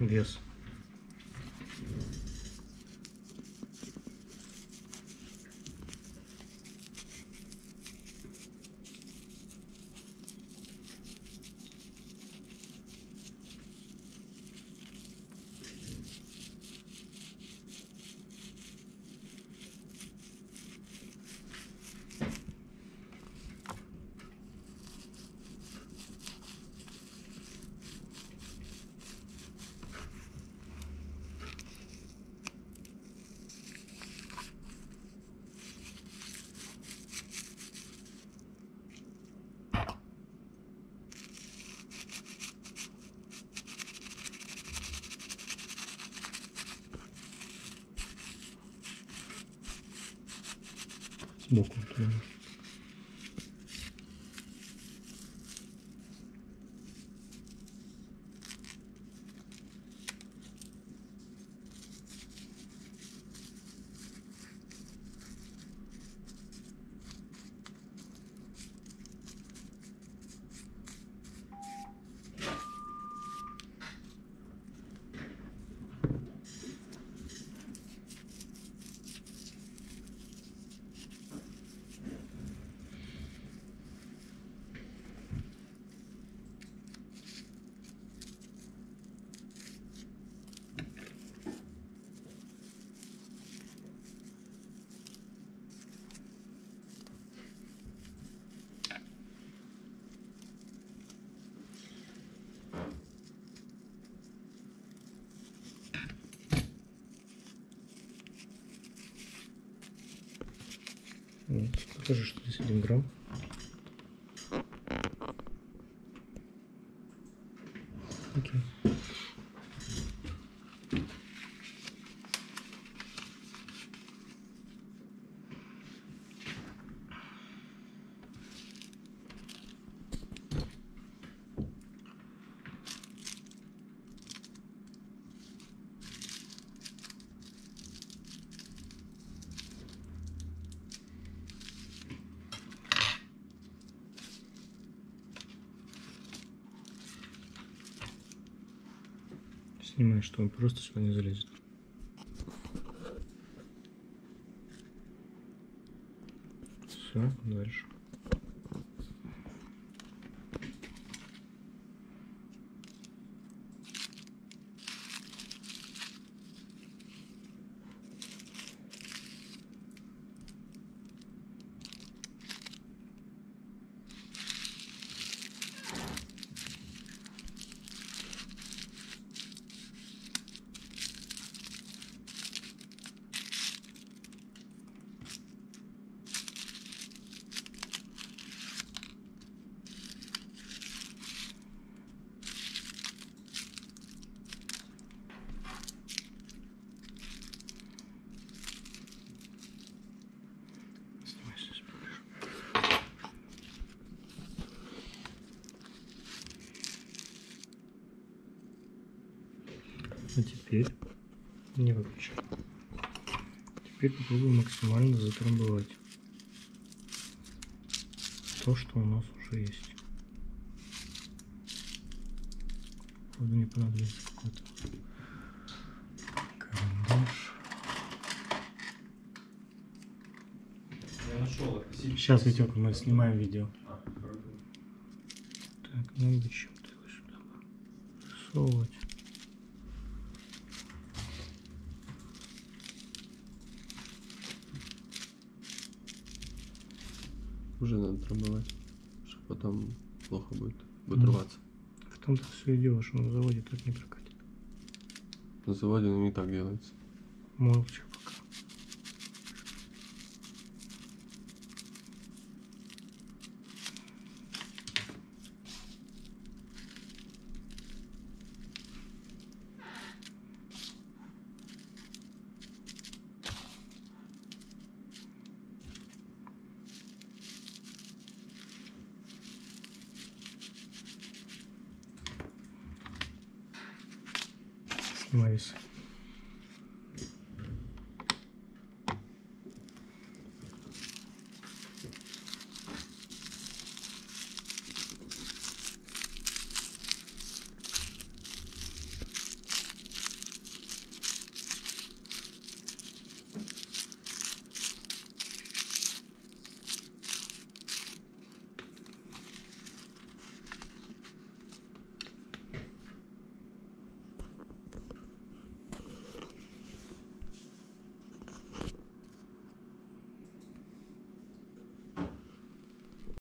Вес. Сбоку туда. Тоже 61 грамм. Окей. Снимаю, что он просто сюда не залезет. Все, дальше. А теперь не выключаю. Теперь попробую максимально затрамбовать то, что у нас уже есть. Правда, мне понадобится какой-то карандаш. Я нашел. Сейчас, Витек, мы снимаем видео. Так, надо чем-то его сюда рисовывать. Уже надо трамбовать, чтобы потом плохо будет рваться. В том-то все и дело, что на заводе так не прокатит. На заводе он не так делается. Молча пока. Nice.